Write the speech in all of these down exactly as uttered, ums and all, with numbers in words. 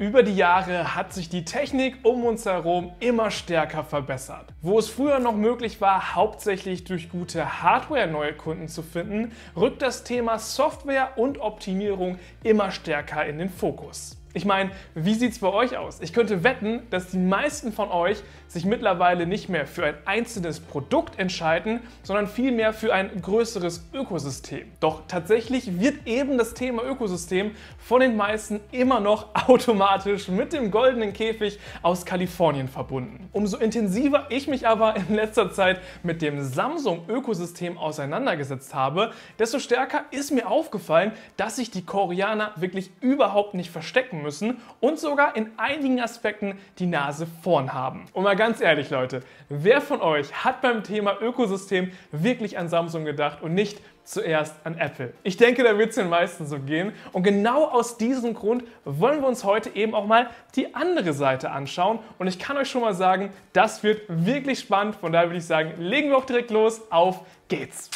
Über die Jahre hat sich die Technik um uns herum immer stärker verbessert. Wo es früher noch möglich war, hauptsächlich durch gute Hardware neue Kunden zu finden, rückt das Thema Software und Optimierung immer stärker in den Fokus. Ich meine, wie sieht es bei euch aus? Ich könnte wetten, dass die meisten von euch sich mittlerweile nicht mehr für ein einzelnes Produkt entscheiden, sondern vielmehr für ein größeres Ökosystem. Doch tatsächlich wird eben das Thema Ökosystem von den meisten immer noch automatisch mit dem goldenen Käfig aus Kalifornien verbunden. Umso intensiver ich mich aber in letzter Zeit mit dem Samsung-Ökosystem auseinandergesetzt habe, desto stärker ist mir aufgefallen, dass sich die Koreaner wirklich überhaupt nicht verstecken müssen. Müssen und sogar in einigen Aspekten die Nase vorn haben. Und mal ganz ehrlich, Leute, wer von euch hat beim Thema Ökosystem wirklich an Samsung gedacht und nicht zuerst an Apple? Ich denke, da wird es den meisten so gehen. Und genau aus diesem Grund wollen wir uns heute eben auch mal die andere Seite anschauen. Und ich kann euch schon mal sagen, das wird wirklich spannend. Von daher würde ich sagen, legen wir auch direkt los. Auf geht's!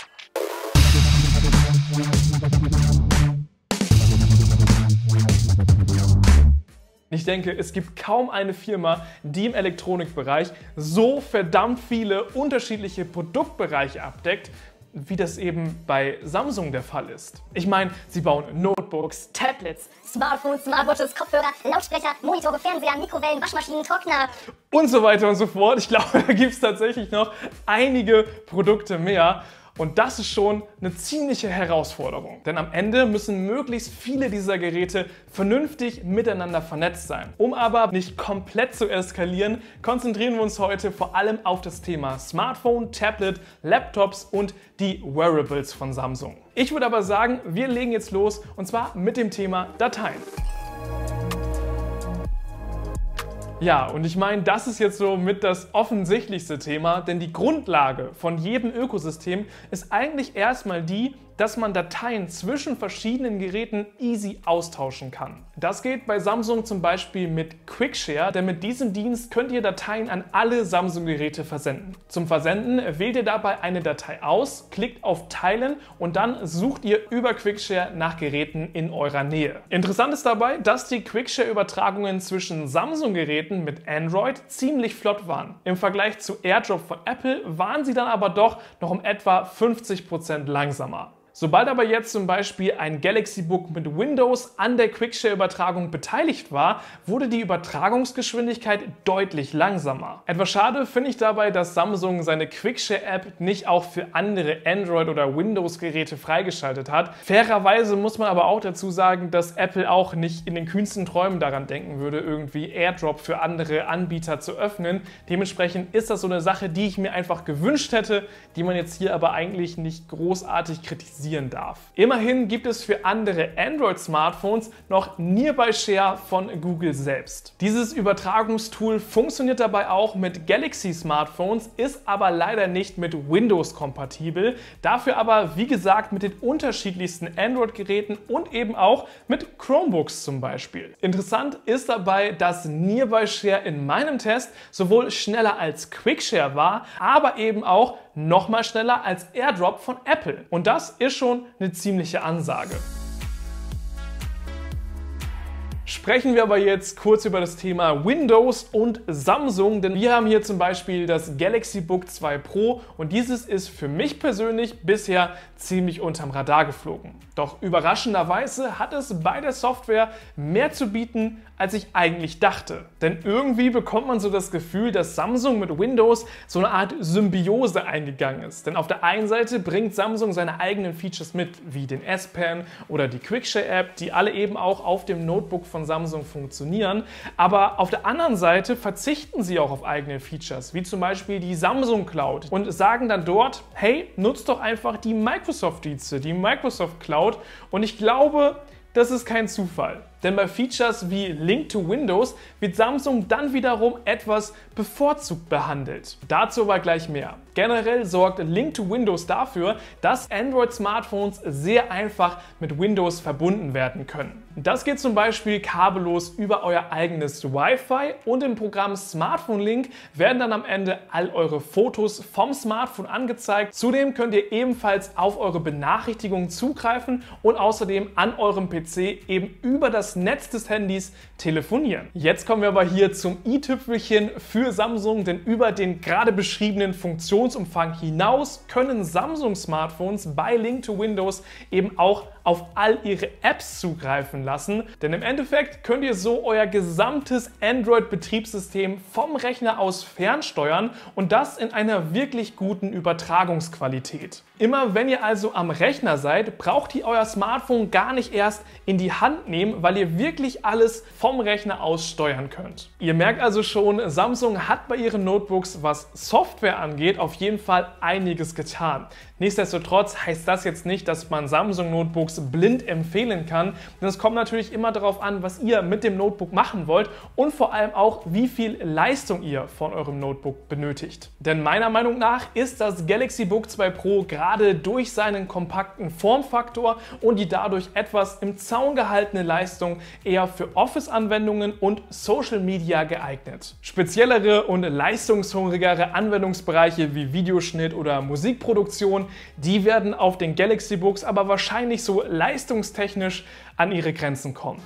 Ich denke, es gibt kaum eine Firma, die im Elektronikbereich so verdammt viele unterschiedliche Produktbereiche abdeckt, wie das eben bei Samsung der Fall ist. Ich meine, sie bauen Notebooks, Tablets, Smartphones, Smartwatches, Kopfhörer, Lautsprecher, Monitore, Fernseher, Mikrowellen, Waschmaschinen, Trockner und so weiter und so fort. Ich glaube, da gibt es tatsächlich noch einige Produkte mehr. Und das ist schon eine ziemliche Herausforderung, denn am Ende müssen möglichst viele dieser Geräte vernünftig miteinander vernetzt sein. Um aber nicht komplett zu eskalieren, konzentrieren wir uns heute vor allem auf das Thema Smartphone, Tablet, Laptops und die Wearables von Samsung. Ich würde aber sagen, wir legen jetzt los, und zwar mit dem Thema Dateien. Ja, und ich meine, das ist jetzt so mit das offensichtlichste Thema, denn die Grundlage von jedem Ökosystem ist eigentlich erstmal die, dass man Dateien zwischen verschiedenen Geräten easy austauschen kann. Das geht bei Samsung zum Beispiel mit QuickShare, denn mit diesem Dienst könnt ihr Dateien an alle Samsung-Geräte versenden. Zum Versenden wählt ihr dabei eine Datei aus, klickt auf Teilen und dann sucht ihr über QuickShare nach Geräten in eurer Nähe. Interessant ist dabei, dass die QuickShare-Übertragungen zwischen Samsung-Geräten mit Android ziemlich flott waren. Im Vergleich zu AirDrop von Apple waren sie dann aber doch noch um etwa fünfzig Prozent langsamer. Sobald aber jetzt zum Beispiel ein Galaxy Book mit Windows an der QuickShare-Übertragung beteiligt war, wurde die Übertragungsgeschwindigkeit deutlich langsamer. Etwas schade finde ich dabei, dass Samsung seine QuickShare-App nicht auch für andere Android- oder Windows-Geräte freigeschaltet hat. Fairerweise muss man aber auch dazu sagen, dass Apple auch nicht in den kühnsten Träumen daran denken würde, irgendwie AirDrop für andere Anbieter zu öffnen. Dementsprechend ist das so eine Sache, die ich mir einfach gewünscht hätte, die man jetzt hier aber eigentlich nicht großartig kritisiert darf. Immerhin gibt es für andere Android-Smartphones noch Nearby-Share von Google selbst. Dieses Übertragungstool funktioniert dabei auch mit Galaxy-Smartphones, ist aber leider nicht mit Windows kompatibel, dafür aber wie gesagt mit den unterschiedlichsten Android-Geräten und eben auch mit Chromebooks zum Beispiel. Interessant ist dabei, dass Nearby-Share in meinem Test sowohl schneller als QuickShare war, aber eben auch noch mal schneller als AirDrop von Apple. Und das ist schon eine ziemliche Ansage. Sprechen wir aber jetzt kurz über das Thema Windows und Samsung, denn wir haben hier zum Beispiel das Galaxy Book zwei Pro und dieses ist für mich persönlich bisher ziemlich unterm Radar geflogen. Doch überraschenderweise hat es bei der Software mehr zu bieten, als ich eigentlich dachte. Denn irgendwie bekommt man so das Gefühl, dass Samsung mit Windows so eine Art Symbiose eingegangen ist. Denn auf der einen Seite bringt Samsung seine eigenen Features mit, wie den S-Pen oder die QuickShare-App, die alle eben auch auf dem Notebook von Samsung funktionieren, aber auf der anderen Seite verzichten sie auch auf eigene Features, wie zum Beispiel die Samsung Cloud und sagen dann dort, hey, nutzt doch einfach die Microsoft-Dienste, die Microsoft Cloud, und ich glaube, das ist kein Zufall. Denn bei Features wie Link to Windows wird Samsung dann wiederum etwas bevorzugt behandelt. Dazu aber gleich mehr. Generell sorgt Link to Windows dafür, dass Android-Smartphones sehr einfach mit Windows verbunden werden können. Das geht zum Beispiel kabellos über euer eigenes Wi-Fi und im Programm Smartphone Link werden dann am Ende all eure Fotos vom Smartphone angezeigt. Zudem könnt ihr ebenfalls auf eure Benachrichtigungen zugreifen und außerdem an eurem P C eben über das Netz des Handys telefonieren. Jetzt kommen wir aber hier zum i-Tüpfelchen für Samsung, denn über den gerade beschriebenen Funktionsumfang hinaus können Samsung-Smartphones bei Link to Windows eben auch auf all ihre Apps zugreifen lassen, denn im Endeffekt könnt ihr so euer gesamtes Android-Betriebssystem vom Rechner aus fernsteuern und das in einer wirklich guten Übertragungsqualität. Immer wenn ihr also am Rechner seid, braucht ihr euer Smartphone gar nicht erst in die Hand nehmen, weil ihr wirklich alles vom Rechner aus steuern könnt. Ihr merkt also schon, Samsung hat bei ihren Notebooks, was Software angeht, auf jeden Fall einiges getan. Nichtsdestotrotz heißt das jetzt nicht, dass man Samsung-Notebooks blind empfehlen kann, denn es kommt natürlich immer darauf an, was ihr mit dem Notebook machen wollt und vor allem auch, wie viel Leistung ihr von eurem Notebook benötigt. Denn meiner Meinung nach ist das Galaxy Book zwei Pro gerade durch seinen kompakten Formfaktor und die dadurch etwas im Zaun gehaltene Leistung eher für Office-Anwendungen und Social Media geeignet. Speziellere und leistungshungrigere Anwendungsbereiche wie Videoschnitt oder Musikproduktion, die werden auf den Galaxy Books aber wahrscheinlich so leistungstechnisch an ihre Grenzen kommen.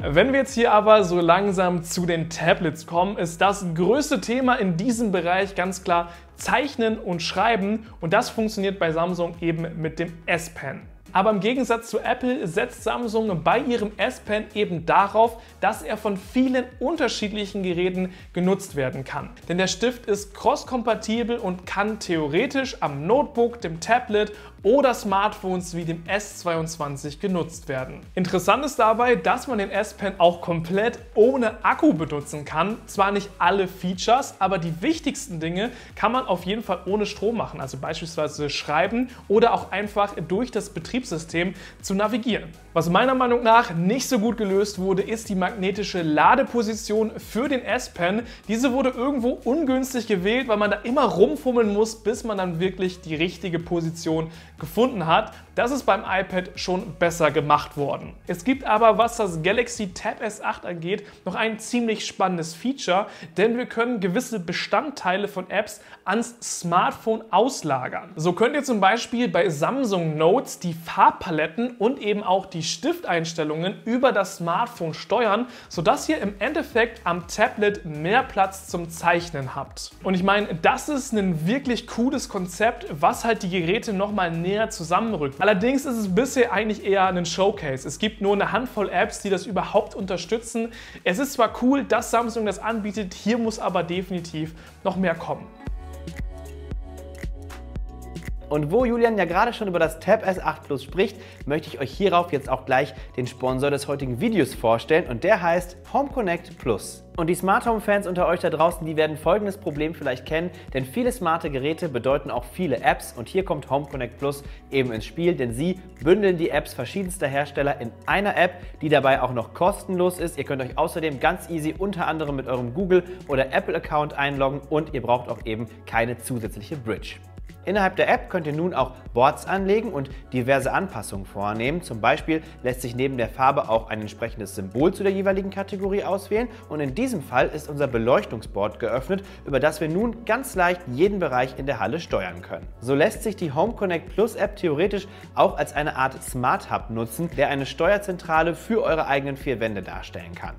Wenn wir jetzt hier aber so langsam zu den Tablets kommen, ist das größte Thema in diesem Bereich ganz klar Zeichnen und Schreiben und das funktioniert bei Samsung eben mit dem S-Pen. Aber im Gegensatz zu Apple setzt Samsung bei ihrem S-Pen eben darauf, dass er von vielen unterschiedlichen Geräten genutzt werden kann. Denn der Stift ist cross-kompatibel und kann theoretisch am Notebook, dem Tablet oder Smartphones wie dem S zweiundzwanzig genutzt werden. Interessant ist dabei, dass man den S-Pen auch komplett ohne Akku benutzen kann. Zwar nicht alle Features, aber die wichtigsten Dinge kann man auf jeden Fall ohne Strom machen. Also beispielsweise schreiben oder auch einfach durch das Betriebssystem System zu navigieren. Was meiner Meinung nach nicht so gut gelöst wurde, ist die magnetische Ladeposition für den S-Pen. Diese wurde irgendwo ungünstig gewählt, weil man da immer rumfummeln muss, bis man dann wirklich die richtige Position gefunden hat. Das ist beim iPad schon besser gemacht worden. Es gibt aber, was das Galaxy Tab S acht angeht, noch ein ziemlich spannendes Feature, denn wir können gewisse Bestandteile von Apps ans Smartphone auslagern. So könnt ihr zum Beispiel bei Samsung Notes die Farbpaletten und eben auch die Stifteinstellungen über das Smartphone steuern, sodass ihr im Endeffekt am Tablet mehr Platz zum Zeichnen habt. Und ich meine, das ist ein wirklich cooles Konzept, was halt die Geräte nochmal näher zusammenrückt. Allerdings ist es bisher eigentlich eher ein Showcase. Es gibt nur eine Handvoll Apps, die das überhaupt unterstützen. Es ist zwar cool, dass Samsung das anbietet, hier muss aber definitiv noch mehr kommen. Und wo Julian ja gerade schon über das Tab S acht Plus spricht, möchte ich euch hierauf jetzt auch gleich den Sponsor des heutigen Videos vorstellen und der heißt HomeConnect Plus. Und die Smart Home Fans unter euch da draußen, die werden folgendes Problem vielleicht kennen, denn viele smarte Geräte bedeuten auch viele Apps und hier kommt HomeConnect Plus eben ins Spiel, denn sie bündeln die Apps verschiedenster Hersteller in einer App, die dabei auch noch kostenlos ist. Ihr könnt euch außerdem ganz easy unter anderem mit eurem Google- oder Apple-Account einloggen und ihr braucht auch eben keine zusätzliche Bridge. Innerhalb der App könnt ihr nun auch Boards anlegen und diverse Anpassungen vornehmen. Zum Beispiel lässt sich neben der Farbe auch ein entsprechendes Symbol zu der jeweiligen Kategorie auswählen. Und in diesem Fall ist unser Beleuchtungsboard geöffnet, über das wir nun ganz leicht jeden Bereich in der Halle steuern können. So lässt sich die HomeConnect Plus App theoretisch auch als eine Art Smart Hub nutzen, der eine Steuerzentrale für eure eigenen vier Wände darstellen kann.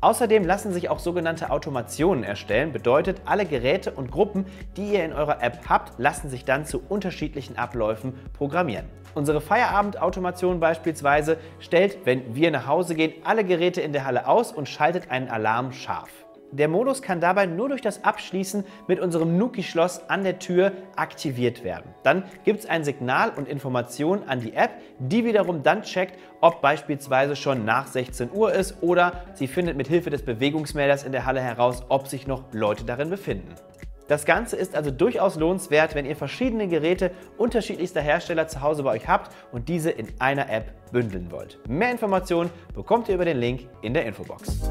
Außerdem lassen sich auch sogenannte Automationen erstellen, bedeutet, alle Geräte und Gruppen, die ihr in eurer App habt, lassen sich dann zu unterschiedlichen Abläufen programmieren. Unsere Feierabend-Automation beispielsweise stellt, wenn wir nach Hause gehen, alle Geräte in der Halle aus und schaltet einen Alarm scharf. Der Modus kann dabei nur durch das Abschließen mit unserem Nuki-Schloss an der Tür aktiviert werden. Dann gibt es ein Signal und Informationen an die App, die wiederum dann checkt, ob beispielsweise schon nach sechzehn Uhr ist oder sie findet mit Hilfe des Bewegungsmelders in der Halle heraus, ob sich noch Leute darin befinden. Das Ganze ist also durchaus lohnenswert, wenn ihr verschiedene Geräte unterschiedlichster Hersteller zu Hause bei euch habt und diese in einer App bündeln wollt. Mehr Informationen bekommt ihr über den Link in der Infobox.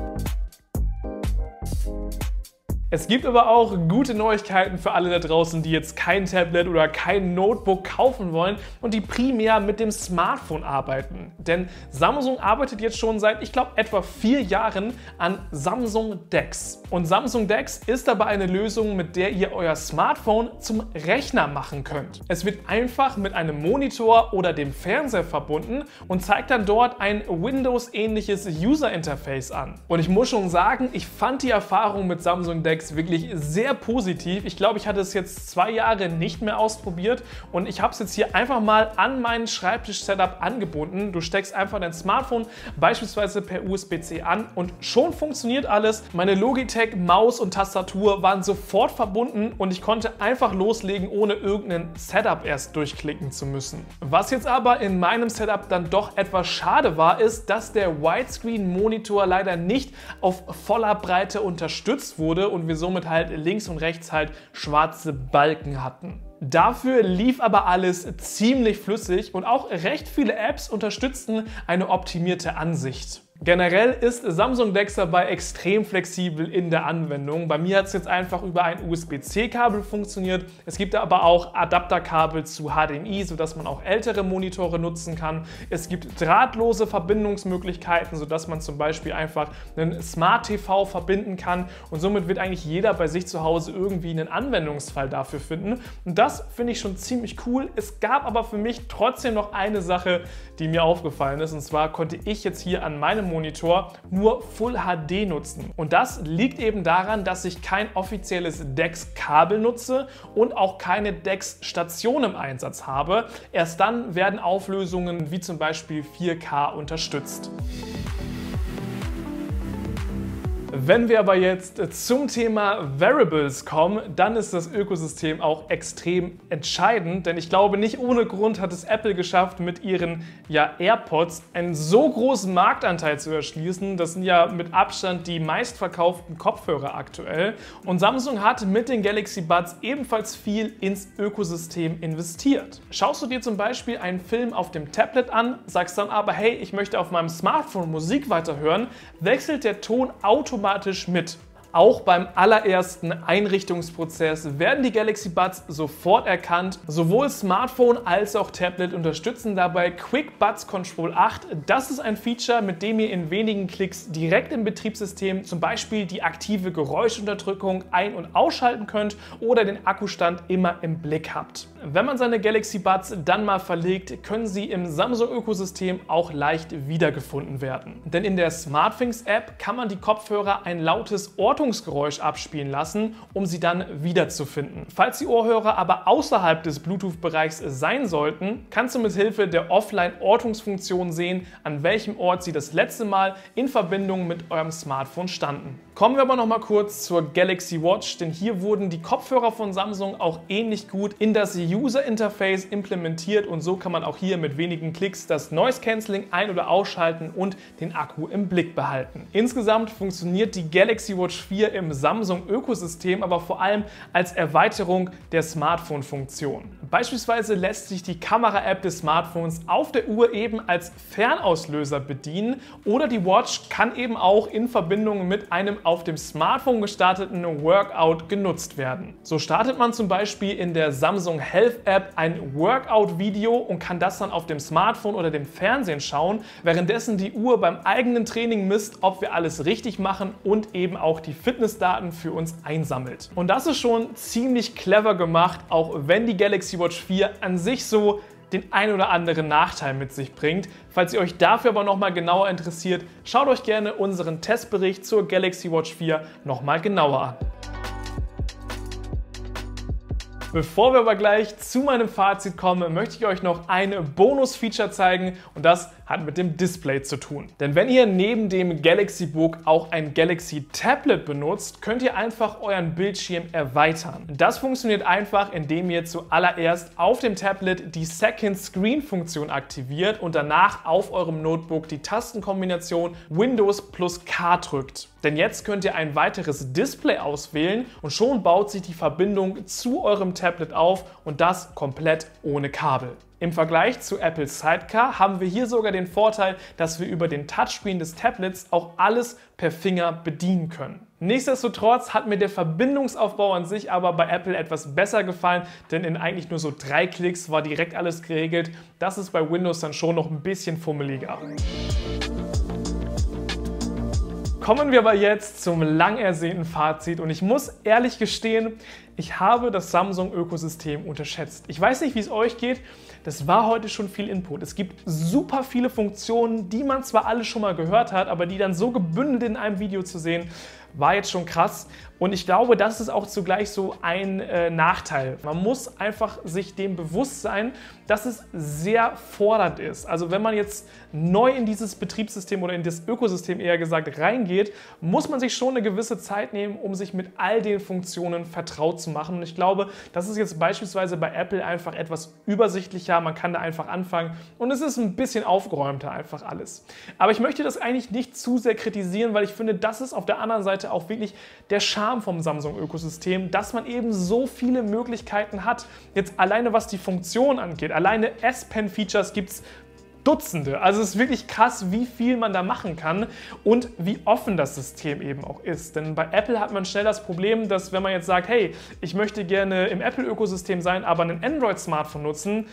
Es gibt aber auch gute Neuigkeiten für alle da draußen, die jetzt kein Tablet oder kein Notebook kaufen wollen und die primär mit dem Smartphone arbeiten. Denn Samsung arbeitet jetzt schon seit, ich glaube, etwa vier Jahren an Samsung DeX. Und Samsung DeX ist dabei eine Lösung, mit der ihr euer Smartphone zum Rechner machen könnt. Es wird einfach mit einem Monitor oder dem Fernseher verbunden und zeigt dann dort ein Windows-ähnliches User-Interface an. Und ich muss schon sagen, ich fand die Erfahrung mit Samsung DeX wirklich sehr positiv. Ich glaube, ich hatte es jetzt zwei Jahre nicht mehr ausprobiert und ich habe es jetzt hier einfach mal an meinen Schreibtisch-Setup angebunden. Du steckst einfach dein Smartphone beispielsweise per U S B C an und schon funktioniert alles. Meine Logitech Maus und Tastatur waren sofort verbunden und ich konnte einfach loslegen, ohne irgendein Setup erst durchklicken zu müssen. Was jetzt aber in meinem Setup dann doch etwas schade war, ist, dass der Widescreen-Monitor leider nicht auf voller Breite unterstützt wurde und wir somit halt links und rechts halt schwarze Balken hatten. Dafür lief aber alles ziemlich flüssig und auch recht viele Apps unterstützten eine optimierte Ansicht. Generell ist Samsung DeX dabei extrem flexibel in der Anwendung. Bei mir hat es jetzt einfach über ein U S B C-Kabel funktioniert. Es gibt aber auch Adapterkabel zu H D M I, sodass man auch ältere Monitore nutzen kann. Es gibt drahtlose Verbindungsmöglichkeiten, sodass man zum Beispiel einfach einen Smart-T V verbinden kann. Und somit wird eigentlich jeder bei sich zu Hause irgendwie einen Anwendungsfall dafür finden. Und das finde ich schon ziemlich cool. Es gab aber für mich trotzdem noch eine Sache, die mir aufgefallen ist. Und zwar konnte ich jetzt hier an meinem Monitor nur Full H D nutzen. Und das liegt eben daran, dass ich kein offizielles DeX-Kabel nutze und auch keine DeX-Station im Einsatz habe. Erst dann werden Auflösungen wie zum Beispiel vier K unterstützt. Wenn wir aber jetzt zum Thema Wearables kommen, dann ist das Ökosystem auch extrem entscheidend, denn ich glaube, nicht ohne Grund hat es Apple geschafft, mit ihren ja, AirPods einen so großen Marktanteil zu erschließen. Das sind ja mit Abstand die meistverkauften Kopfhörer aktuell. Und Samsung hat mit den Galaxy Buds ebenfalls viel ins Ökosystem investiert. Schaust du dir zum Beispiel einen Film auf dem Tablet an, sagst dann aber, hey, ich möchte auf meinem Smartphone Musik weiterhören, wechselt der Ton automatisch mit. Auch beim allerersten Einrichtungsprozess werden die Galaxy Buds sofort erkannt. Sowohl Smartphone als auch Tablet unterstützen dabei Quick Buds Control acht. Das ist ein Feature, mit dem ihr in wenigen Klicks direkt im Betriebssystem zum Beispiel die aktive Geräuschunterdrückung ein- und ausschalten könnt oder den Akkustand immer im Blick habt. Wenn man seine Galaxy Buds dann mal verlegt, können sie im Samsung-Ökosystem auch leicht wiedergefunden werden. Denn in der Smartthings-App kann man die Kopfhörer ein lautes Ortungsgeräusch abspielen lassen, um sie dann wiederzufinden. Falls die Ohrhörer aber außerhalb des Bluetooth-Bereichs sein sollten, kannst du mit Hilfe der Offline-Ortungsfunktion sehen, an welchem Ort sie das letzte Mal in Verbindung mit eurem Smartphone standen. Kommen wir aber noch mal kurz zur Galaxy Watch, denn hier wurden die Kopfhörer von Samsung auch ähnlich gut in das User-Interface implementiert und so kann man auch hier mit wenigen Klicks das Noise-Canceling ein- oder ausschalten und den Akku im Blick behalten. Insgesamt funktioniert die Galaxy Watch vier im Samsung-Ökosystem, aber vor allem als Erweiterung der Smartphone-Funktion. Beispielsweise lässt sich die Kamera-App des Smartphones auf der Uhr eben als Fernauslöser bedienen oder die Watch kann eben auch in Verbindung mit einem auf dem Smartphone gestarteten Workout genutzt werden. So startet man zum Beispiel in der Samsung Health App ein Workout-Video und kann das dann auf dem Smartphone oder dem Fernsehen schauen, währenddessen die Uhr beim eigenen Training misst, ob wir alles richtig machen und eben auch die die Fitnessdaten für uns einsammelt. Und das ist schon ziemlich clever gemacht, auch wenn die Galaxy Watch vier an sich so den ein oder anderen Nachteil mit sich bringt. Falls ihr euch dafür aber nochmal genauer interessiert, schaut euch gerne unseren Testbericht zur Galaxy Watch vier nochmal genauer an. Bevor wir aber gleich zu meinem Fazit kommen, möchte ich euch noch ein Bonus-Feature zeigen und das hat mit dem Display zu tun. Denn wenn ihr neben dem Galaxy Book auch ein Galaxy Tablet benutzt, könnt ihr einfach euren Bildschirm erweitern. Das funktioniert einfach, indem ihr zuallererst auf dem Tablet die Second Screen Funktion aktiviert und danach auf eurem Notebook die Tastenkombination Windows plus K drückt. Denn jetzt könnt ihr ein weiteres Display auswählen und schon baut sich die Verbindung zu eurem Tablet auf und das komplett ohne Kabel. Im Vergleich zu Apples Sidecar haben wir hier sogar den Vorteil, dass wir über den Touchscreen des Tablets auch alles per Finger bedienen können. Nichtsdestotrotz hat mir der Verbindungsaufbau an sich aber bei Apple etwas besser gefallen, denn in eigentlich nur so drei Klicks war direkt alles geregelt. Das ist bei Windows dann schon noch ein bisschen fummeliger. Kommen wir aber jetzt zum lang ersehnten Fazit und ich muss ehrlich gestehen, ich habe das Samsung-Ökosystem unterschätzt. Ich weiß nicht, wie es euch geht, das war heute schon viel Input. Es gibt super viele Funktionen, die man zwar alle schon mal gehört hat, aber die dann so gebündelt in einem Video zu sehen, war jetzt schon krass. Und ich glaube, das ist auch zugleich so ein äh, Nachteil. Man muss einfach sich dem bewusst sein, dass es sehr fordernd ist. Also wenn man jetzt neu in dieses Betriebssystem oder in das Ökosystem eher gesagt reingeht, muss man sich schon eine gewisse Zeit nehmen, um sich mit all den Funktionen vertraut zu machen. Und ich glaube, das ist jetzt beispielsweise bei Apple einfach etwas übersichtlicher. Man kann da einfach anfangen und es ist ein bisschen aufgeräumter einfach alles. Aber ich möchte das eigentlich nicht zu sehr kritisieren, weil ich finde, das ist auf der anderen Seite auch wirklich der Charme vom Samsung-Ökosystem, dass man eben so viele Möglichkeiten hat. Jetzt alleine was die Funktion angeht, alleine S-Pen-Features gibt es Dutzende. Also es ist wirklich krass, wie viel man da machen kann und wie offen das System eben auch ist. Denn bei Apple hat man schnell das Problem, dass wenn man jetzt sagt, hey, ich möchte gerne im Apple-Ökosystem sein, aber ein Android-Smartphone nutzen,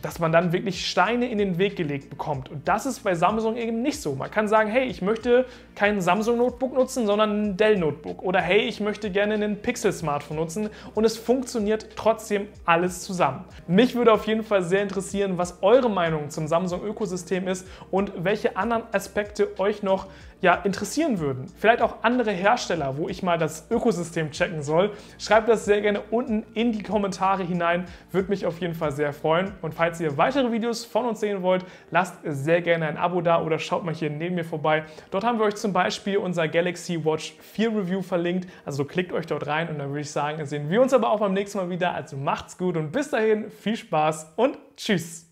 dass man dann wirklich Steine in den Weg gelegt bekommt. Und das ist bei Samsung eben nicht so. Man kann sagen, hey, ich möchte kein Samsung-Notebook nutzen, sondern ein Dell-Notebook. Oder hey, ich möchte gerne einen Pixel-Smartphone nutzen. Und es funktioniert trotzdem alles zusammen. Mich würde auf jeden Fall sehr interessieren, was eure Meinung zum Samsung-Ökosystem ist und welche anderen Aspekte euch noch ja, interessieren würden. Vielleicht auch andere Hersteller, wo ich mal das Ökosystem checken soll. Schreibt das sehr gerne unten in die Kommentare hinein. Würde mich auf jeden Fall sehr freuen. Und falls Falls ihr weitere Videos von uns sehen wollt, lasst sehr gerne ein Abo da oder schaut mal hier neben mir vorbei. Dort haben wir euch zum Beispiel unser Galaxy Watch vier Review verlinkt, also klickt euch dort rein und dann würde ich sagen, sehen wir uns aber auch beim nächsten Mal wieder. Also macht's gut und bis dahin viel Spaß und tschüss!